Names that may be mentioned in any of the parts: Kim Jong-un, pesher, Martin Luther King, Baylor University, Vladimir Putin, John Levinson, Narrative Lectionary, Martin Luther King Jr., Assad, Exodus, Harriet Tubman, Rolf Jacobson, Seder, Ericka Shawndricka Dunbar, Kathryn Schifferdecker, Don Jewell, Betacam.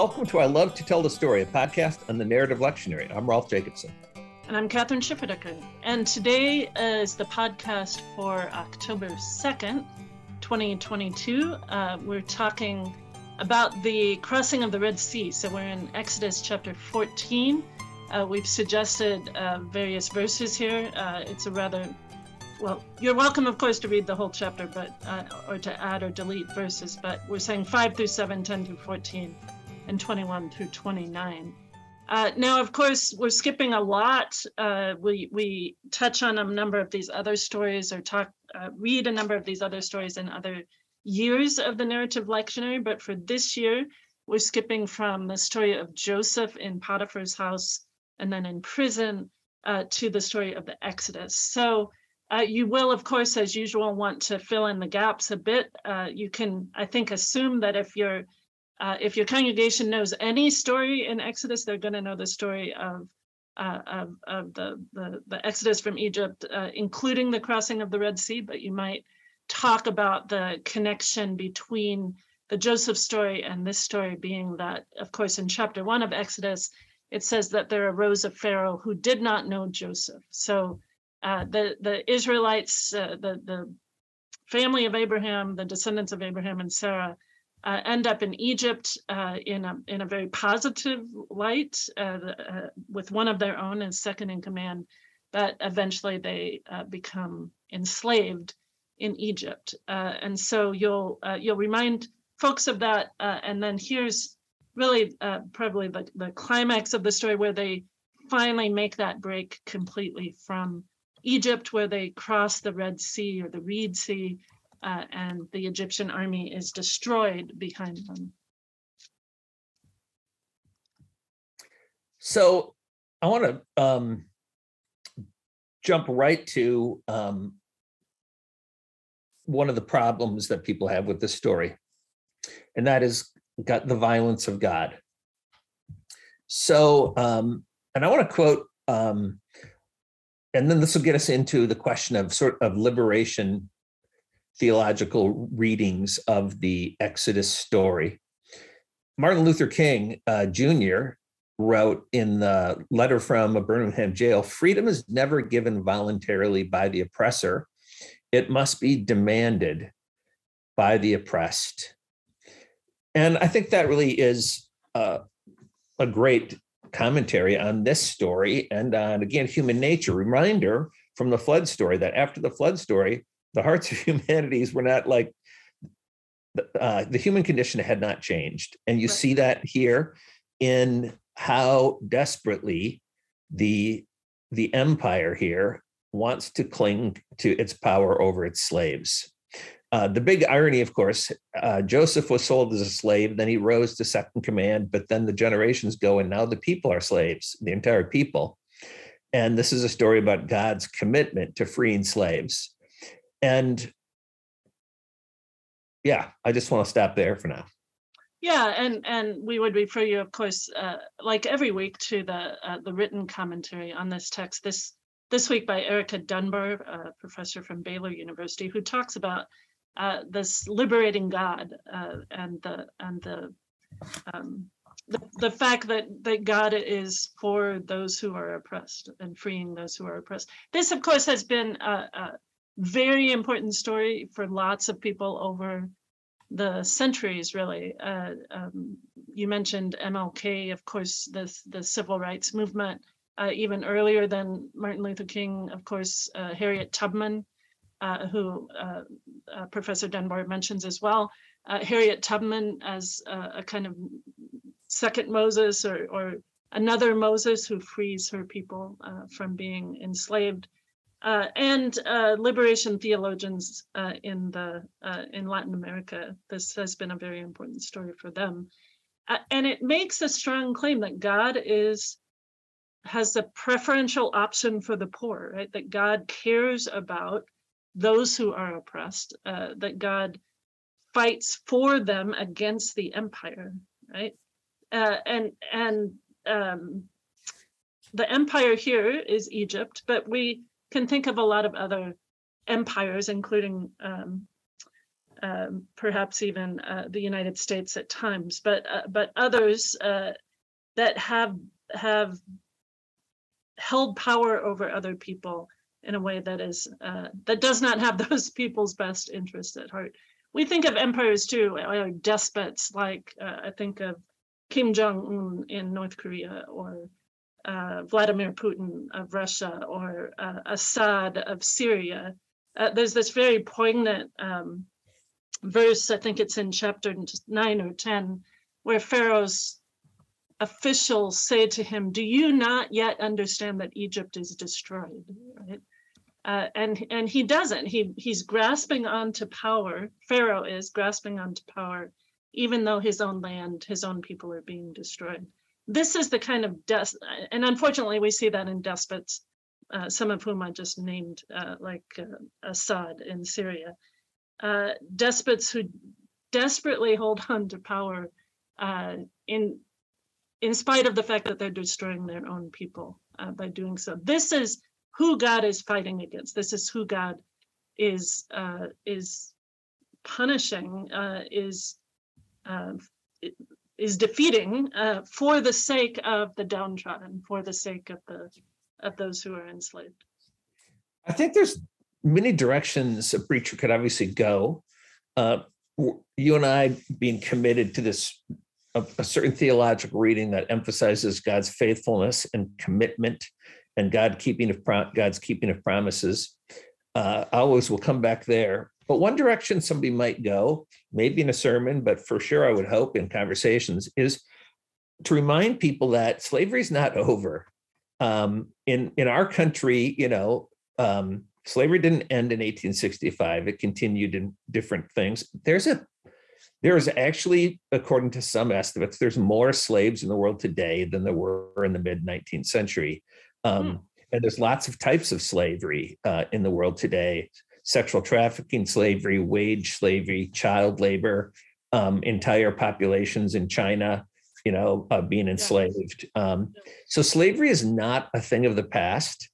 Welcome to I Love to Tell the Story, a podcast on the Narrative Lectionary. I'm Rolf Jacobson. And I'm Kathryn Schifferdecker. And today is the podcast for October 2nd, 2022. We're talking about the crossing of the Red Sea. So we're in Exodus chapter 14. We've suggested various verses here. It's a rather, well, you're welcome, of course, to read the whole chapter, but or to add or delete verses. But we're saying 5 through 7, 10 through 14, and 21 through 29. Now, of course, we're skipping a lot. We touch on a number of these other stories or read a number of these other stories in other years of the Narrative Lectionary. But for this year, we're skipping from the story of Joseph in Potiphar's house and then in prison to the story of the Exodus. So you will, of course, as usual, want to fill in the gaps a bit. You can, I think, assume that if your congregation knows any story in Exodus, they're going to know the story of the Exodus from Egypt, including the crossing of the Red Sea. But you might talk about the connection between the Joseph story and this story, being that, of course, in chapter 1 of Exodus, it says that there arose a Pharaoh who did not know Joseph. So the Israelites, the family of Abraham, the descendants of Abraham and Sarah, end up in Egypt in a very positive light with one of their own as second in command, but eventually they become enslaved in Egypt. And so you'll remind folks of that. And then here's really probably the climax of the story, where they finally make that break completely from Egypt, where they cross the Red Sea or the Reed Sea, and the Egyptian army is destroyed behind them. So I want to jump right to one of the problems that people have with this story, and that is got the violence of God. So, and I want to quote, and then this will get us into the question of sort of liberation theological readings of the Exodus story. Martin Luther King Jr. wrote in the letter from a Birmingham jail, "Freedom is never given voluntarily by the oppressor. It must be demanded by the oppressed." And I think that really is a great commentary on this story and on, again, human nature. Reminder from the flood story that after the flood story, the hearts of humanities were not like, the human condition had not changed. And you see that here in how desperately the empire here wants to cling to its power over its slaves. The big irony, of course, Joseph was sold as a slave, then he rose to second command, but then the generations go and now the people are slaves, the entire people. And this is a story about God's commitment to freeing slaves. And yeah, I just want to stop there for now. Yeah, and we would refer you, of course, like every week, to the written commentary on this text. This week by Ericka Dunbar, a professor from Baylor University, who talks about this liberating God and the fact that God is for those who are oppressed and freeing those who are oppressed. This, of course, has been very important story for lots of people over the centuries, really. You mentioned MLK, of course, the civil rights movement, even earlier than Martin Luther King, of course, Harriet Tubman, who Professor Dunbar mentions as well. Harriet Tubman as a kind of second Moses or another Moses who frees her people from being enslaved. And liberation theologians in Latin America. This has been a very important story for them. And it makes a strong claim that God has a preferential option for the poor, right? That God cares about those who are oppressed, that God fights for them against the empire, right? And the empire here is Egypt, but we can think of a lot of other empires, including perhaps even the United States at times, but others that have held power over other people in a way that is that does not have those people's best interests at heart. We think of empires too, or despots, like I think of Kim Jong-un in North Korea, or Vladimir Putin of Russia, or Assad of Syria. There's this very poignant verse, I think it's in chapter 9 or 10, where Pharaoh's officials say to him, "Do you not yet understand that Egypt is destroyed?" Right? And he doesn't. He's grasping onto power. Pharaoh is grasping onto power, even though his own land, his own people are being destroyed. This is the kind of and unfortunately we see that in despots, some of whom I just named, like Assad in Syria. Despots who desperately hold on to power in spite of the fact that they're destroying their own people by doing so. This is who God is fighting against. This is who God is punishing, is defeating for the sake of the downtrodden, for the sake of those who are enslaved. I think there's many directions a preacher could obviously go. You and I being committed to this a certain theological reading that emphasizes God's faithfulness and commitment, and God's keeping of promises. I always will come back there. But one direction somebody might go, maybe in a sermon, but for sure I would hope in conversations, is to remind people that slavery is not over. In our country, slavery didn't end in 1865. It continued in different things. There is actually, according to some estimates, there's more slaves in the world today than there were in the mid-19th century. And there's lots of types of slavery in the world today. Sexual trafficking, slavery, wage slavery, child labor, entire populations in China, being enslaved. So slavery is not a thing of the past.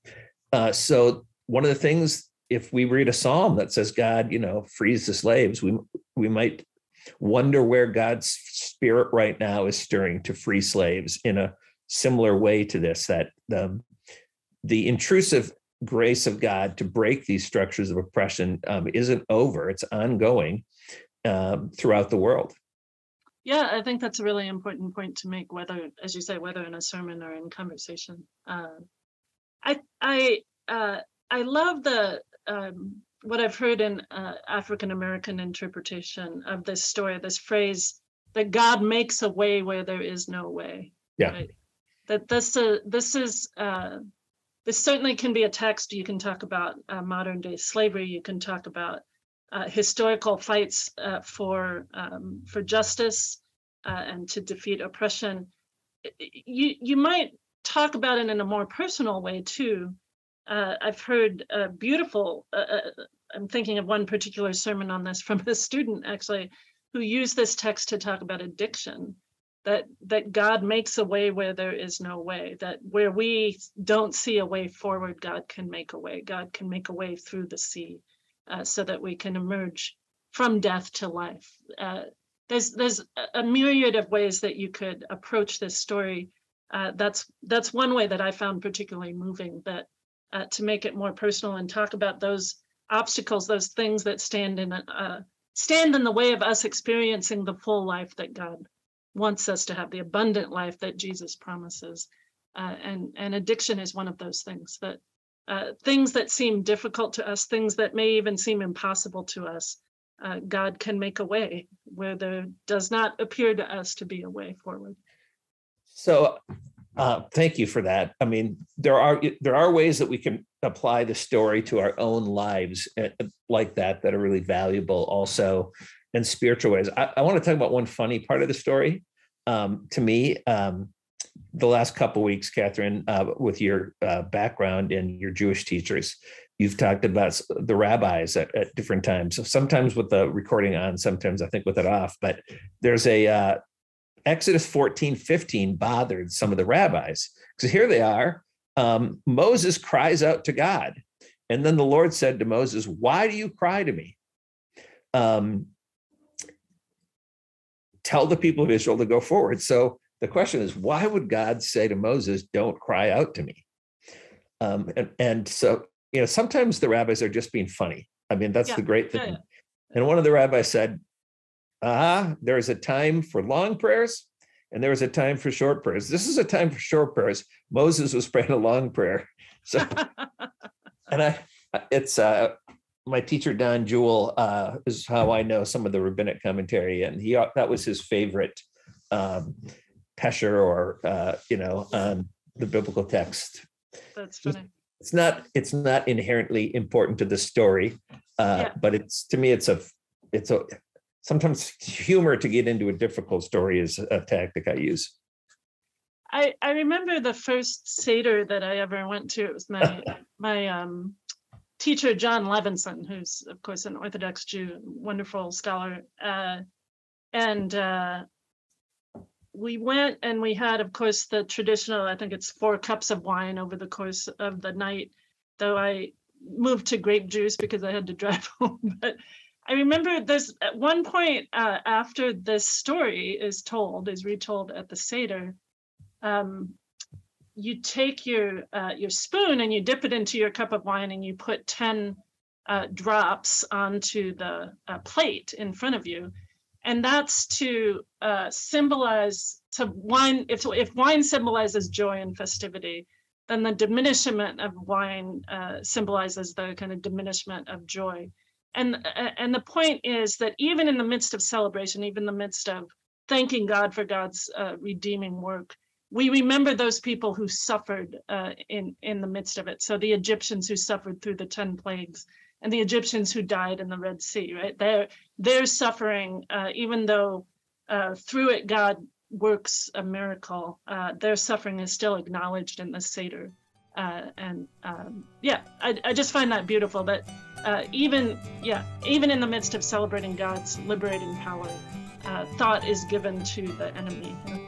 So one of the things, if we read a psalm that says God, frees the slaves, we might wonder where God's spirit right now is stirring to free slaves in a similar way to this, that the intrusive grace of God to break these structures of oppression isn't over. It's ongoing throughout the world. Yeah, I think that's a really important point to make, whether, as you say, whether in a sermon or in conversation. I love what I've heard in African-American interpretation of this story, this phrase that God makes a way where there is no way. Yeah. Right? That this certainly can be a text. You can talk about modern day slavery. You can talk about historical fights for justice and to defeat oppression. You might talk about it in a more personal way too. I've heard beautiful. I'm thinking of one particular sermon on this from a student actually, who used this text to talk about addiction. That God makes a way where there is no way, that where we don't see a way forward, God can make a way. God can make a way through the sea so that we can emerge from death to life. There's a myriad of ways that you could approach this story. That's one way that I found particularly moving, that to make it more personal and talk about those obstacles, those things that stand in the way of us experiencing the full life that God wants us to have, the abundant life that Jesus promises, and addiction is one of those things. That things that seem difficult to us, things that may even seem impossible to us, God can make a way where there does not appear to us to be a way forward. So, thank you for that. I mean, there are ways that we can apply the story to our own lives like that are really valuable. Also. And spiritual ways. I want to talk about one funny part of the story. To me, the last couple of weeks, Kathryn, with your background and your Jewish teachers, you've talked about the rabbis at different times. So sometimes with the recording on, sometimes I think with it off, but there's a Exodus 14:15 bothered some of the rabbis. So here they are, Moses cries out to God. And then the Lord said to Moses, "Why do you cry to me?" tell the people of Israel to go forward. So the question is, why would God say to Moses, don't cry out to me? So, you know, sometimes the rabbis are just being funny. I mean, that's the great thing. Yeah. And one of the rabbis said, there is a time for long prayers and there is a time for short prayers. This is a time for short prayers. Moses was praying a long prayer. So, and my teacher, Don Jewell, is how I know some of the rabbinic commentary, and that was his favorite pesher on the biblical text. That's funny. It's not inherently important to the story, but to me, sometimes humor to get into a difficult story is a tactic I use. I remember the first Seder that I ever went to. It was my teacher, John Levinson, who's, of course, an Orthodox Jew, wonderful scholar. We went and we had, of course, the traditional, I think it's 4 cups of wine over the course of the night, though I moved to grape juice because I had to drive home. But I remember there's at one point after this story is retold at the Seder, you take your spoon and you dip it into your cup of wine and you put 10 drops onto the plate in front of you. And that's to symbolize to wine. If wine symbolizes joy and festivity, then the diminishment of wine symbolizes the kind of diminishment of joy. And the point is that even in the midst of celebration, even in the midst of thanking God for God's redeeming work, we remember those people who suffered in the midst of it. So the Egyptians who suffered through the 10 plagues and the Egyptians who died in the Red Sea, right? Their suffering, even though through it God works a miracle, their suffering is still acknowledged in the Seder. I just find that beautiful that even in the midst of celebrating God's liberating power, thought is given to the enemy.